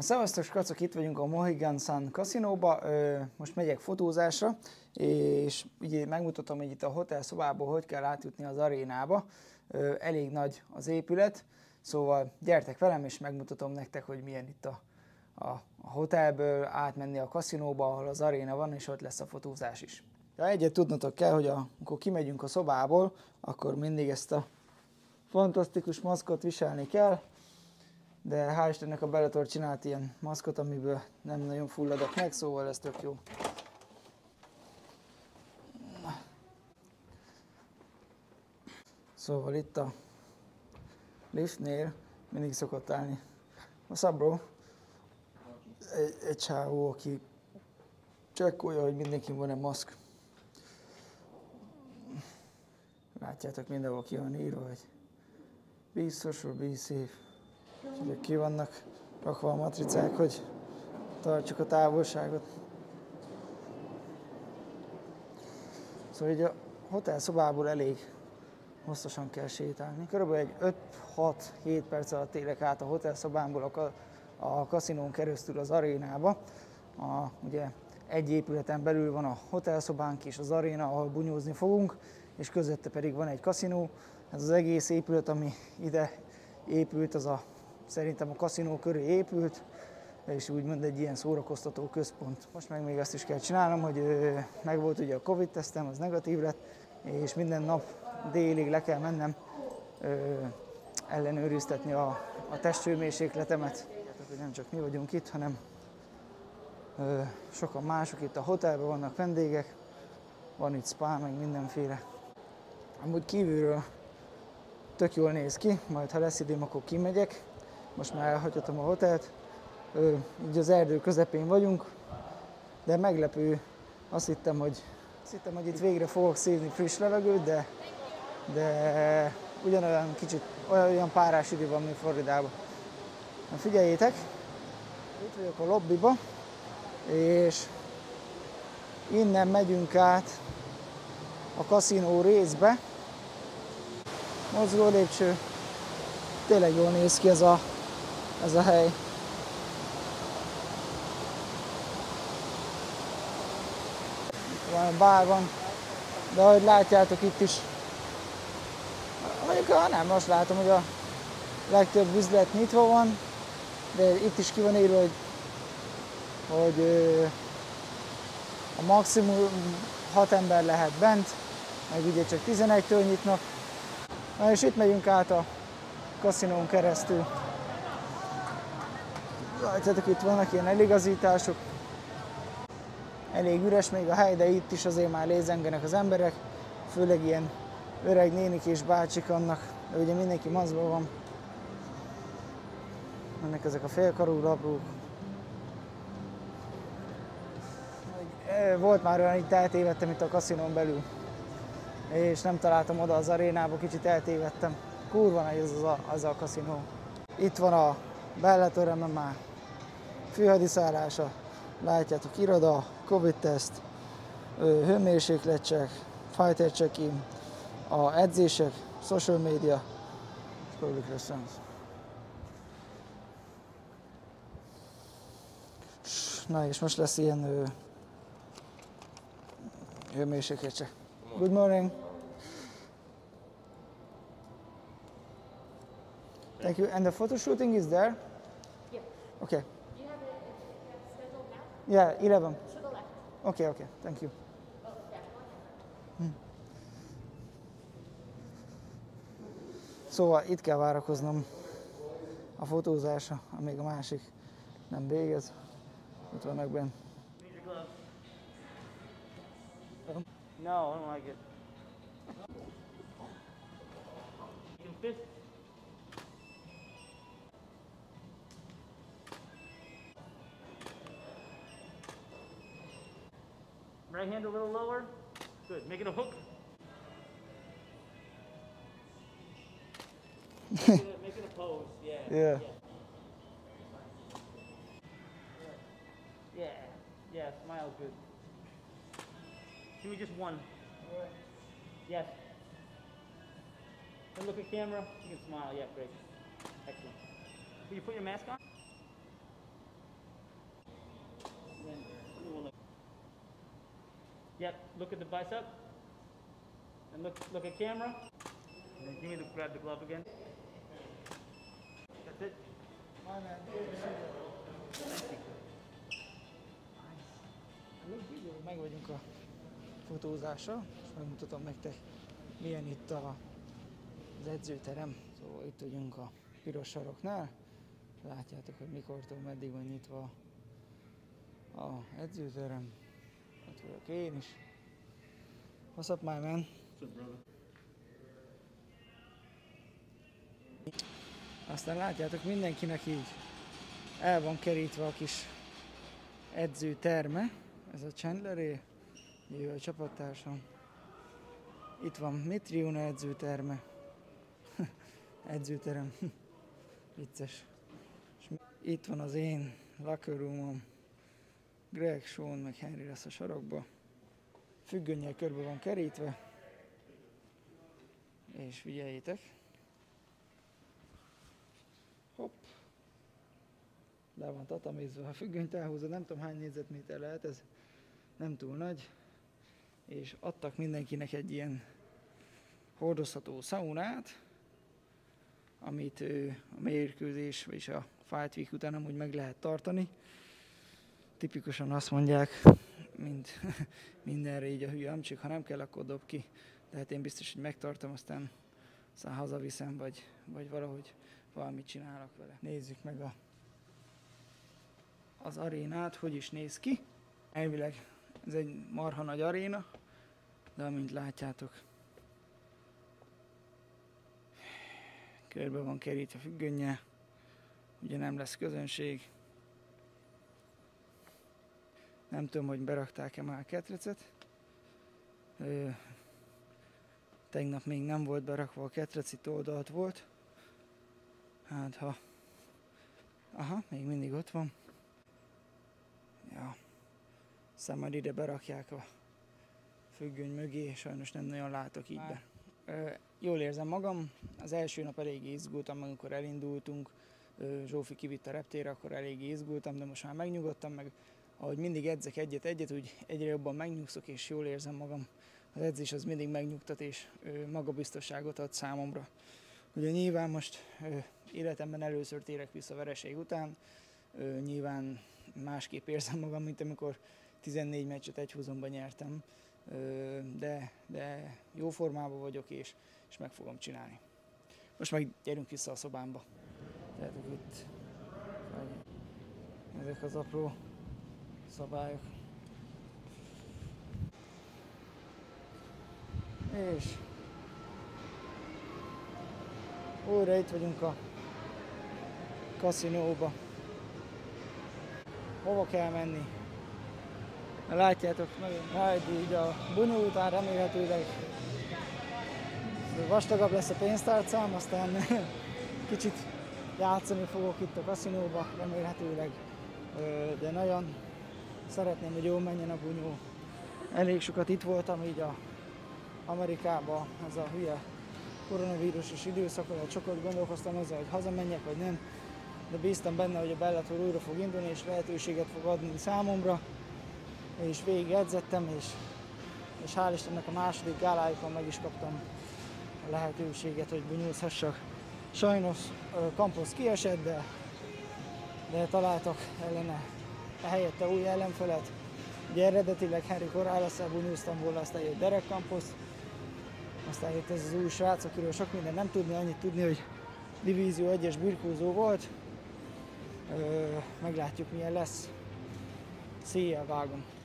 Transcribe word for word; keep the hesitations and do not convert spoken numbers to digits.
A szevasztok kacok, itt vagyunk a Mohegan Sun kaszinóba, most megyek fotózásra, és ugye megmutatom, hogy itt a hotel szobából hogy kell átjutni az arénába. Elég nagy az épület, szóval gyertek velem, és megmutatom nektek, hogy milyen itt a, a hotelből átmenni a kaszinóba, ahol az aréna van, és ott lesz a fotózás is. Ja, egyet tudnotok kell, hogy a, amikor kimegyünk a szobából, akkor mindig ezt a fantasztikus maszkot viselni kell. De hál' Istennek a Bellator csinált ilyen maszkot, amiből nem nagyon fulladok meg, szóval ez tök jó. Szóval itt a liftnél mindig szokott állni. What's up, bro? Egy, egy csávó, aki csekkolja, hogy mindenki van egy maszk. Látjátok, mindenhol ki van írva, hogy be social, be safe. És ki vannak rakva a matricák, hogy tartsuk a távolságot. Szóval így a hotel szobából elég hosszasan kell sétálni. Körülbelül egy öt-hat-hét perc alatt élek át a hotel szobámból a, ka a kaszinón keresztül az arénába. A, ugye egy épületen belül van a hotelszobánk és az aréna, ahol bunyózni fogunk, és közötte pedig van egy kaszinó. Ez az egész épület, ami ide épült, az a szerintem a kaszinó köré épült, és úgymond egy ilyen szórakoztató központ. Most meg még azt is kell csinálnom, hogy meg volt ugye a Covid tesztem, az negatív lett, és minden nap délig le kell mennem ö, ellenőriztetni a, a testhőmérsékletemet. Hogy nem csak mi vagyunk itt, hanem ö, sokan mások itt a hotelben vannak vendégek, van itt spa, meg mindenféle. Amúgy kívülről tök jól néz ki, majd ha lesz időm, akkor kimegyek. Most már elhagyhatom a hotelt, Ö, így az erdő közepén vagyunk, de meglepő, azt hittem, hogy, azt hittem, hogy itt végre fogok szívni friss levegőt, de, de ugyanolyan kicsit, olyan párás idő van, mint Floridában. Na, figyeljétek, itt vagyok a lobbiba, és innen megyünk át a kaszinó részbe. Mozgó lépcső, tényleg jól néz ki ez a Ez a hely. Van, bár van, de ahogy látjátok itt is, mondjuk nem, azt látom, hogy a legtöbb üzlet nyitva van, de itt is ki van írva, hogy, hogy a maximum hat ember lehet bent, meg ugye csak tizenegytől nyitnak. Na és itt megyünk át a kaszinón keresztül. Látjátok, itt vannak ilyen eligazítások. Elég üres még a hely, de itt is azért már lézengenek az emberek. Főleg ilyen öreg nénik és bácsik annak, de ugye mindenki maszkban van. Ennek ezek a félkarú labdák. Volt már olyan, itt eltévedtem itt a kaszinón belül. És nem találtam oda az arénába, kicsit eltévedtem. Kurva nagy ez a, az a kaszinó. Itt van a Bellator em em á főhadiszállása, látjátok, iroda, Covid-teszt, hőmérsékletcheck, fighter check-in, a edzések, social media, public relations. Na és most lesz ilyen hőmérsékletcheck. Good morning. Thank you. And the photo shooting is there? Yep. Okay. Do you have it scheduled now? Yeah, eleven. To the left. Okay, okay. Thank you. Oh, yeah. hmm. Szóval itt kell várakoznom a fotózásra, amíg a másik nem végez. Ott vannak benn. No, I don't like it. You can fish. Right hand a little lower. Good. Make it a hook. Make it a, make it a pose. Yeah. Yeah. Yeah. Yeah. Yeah. Smile. Good. Give me just one. All right. Yes. And look at camera. You can smile. Yeah. Great. Excellent. Will you put your mask on? Yep, look at the bicep. And look look at camera. And then give me the, grab the glove again. That's it. My man. Meg vagyunk a fotózásra, és megmutatom nektek, milyen itt a, az edzőterem. Szóval itt vagyunk a piros saroknál. Látjátok, hogy mikortól meddig van nyitva a edzőterem. Ott vagyok én is. What's up, my man? What's up, brother? Aztán látjátok, mindenkinek így el van kerítve a kis edzőterme. Ez a Chandleré, ő a csapattársam. Itt van Mitriuna edzőterme. Edzőterem. Vicces. És itt van az én locker roomom. Greg, Sean, meg Henry lesz a sarokba. Függönnyel körbe van kerítve. És figyeljétek. Hopp. Le van tatamizva. A függönyt elhúzod, nem tudom hány négyzetméter lehet, ez nem túl nagy. És adtak mindenkinek egy ilyen hordozható szaunát, amit a mérkőzés, vagyis a Fight Week után amúgy meg lehet tartani. Tipikusan azt mondják, mint mindenre így a hülye amcsik, ha nem kell, akkor dob ki. De hát én biztos, hogy megtartom, aztán, aztán hazaviszem, vagy, vagy valahogy valamit csinálok vele. Nézzük meg a, az arénát, hogy is néz ki. Elvileg ez egy marha nagy aréna, de amint látjátok, körbe van kerítve függönnye, ugye nem lesz közönség. Nem tudom, hogy berakták-e már a ketrecet. Ö, tegnap még nem volt berakva a ketrec, itt oldalt volt. Hát ha... Aha, még mindig ott van. Ja. Aztán majd ide berakják a függöny mögé, sajnos nem nagyon látok így be. Ö, jól érzem magam. Az első nap elég izgultam, amikor elindultunk. Ö, Zsófi kivitt a reptérre, akkor elég izgultam, de most már megnyugodtam, meg ahogy mindig edzek egyet-egyet, úgy egyre jobban megnyugszok, és jól érzem magam. Az edzés az mindig megnyugtat, és ö, magabiztosságot ad számomra. Ugye nyilván most ö, életemben először térek vissza vereség után, ö, nyilván másképp érzem magam, mint amikor tizennégy meccset egy húzomban nyertem, ö, de, de jó formában vagyok, és, és meg fogom csinálni. Most meg gyerünk vissza a szobámba. Tehát itt ezek az apró szabályok. És újra itt vagyunk a kaszinóba. Hova kell menni? Látjátok, majd így a bunyó után remélhetőleg vastagabb lesz a pénztárcám, aztán kicsit játszani fogok itt a kaszinóba, remélhetőleg, de nagyon szeretném, hogy jól menjen a bunyó. Elég sokat itt voltam így a Amerikában, ez a hülye koronavírusos időszakon, hogy sokat gondolkoztam azzal, hogy hazamenjek vagy nem, de bíztam benne, hogy a Bellator újra fog indulni, és lehetőséget fog adni számomra, és végig edzettem, és, és hál' Istennek a második gálájukon meg is kaptam a lehetőséget, hogy bunyózhassak. Sajnos Campost kiesett, de, de találtak ellene helyette új ellenfelet. Ugye eredetileg Henrik Horál lesz, elbúnyúztam volna, aztán jött Derek Campost, aztán jött ez az új srác, akiről sok minden nem tudni, annyit tudni, hogy divízió egyes birkózó volt. Ö, meglátjuk, milyen lesz. Szia, vágom!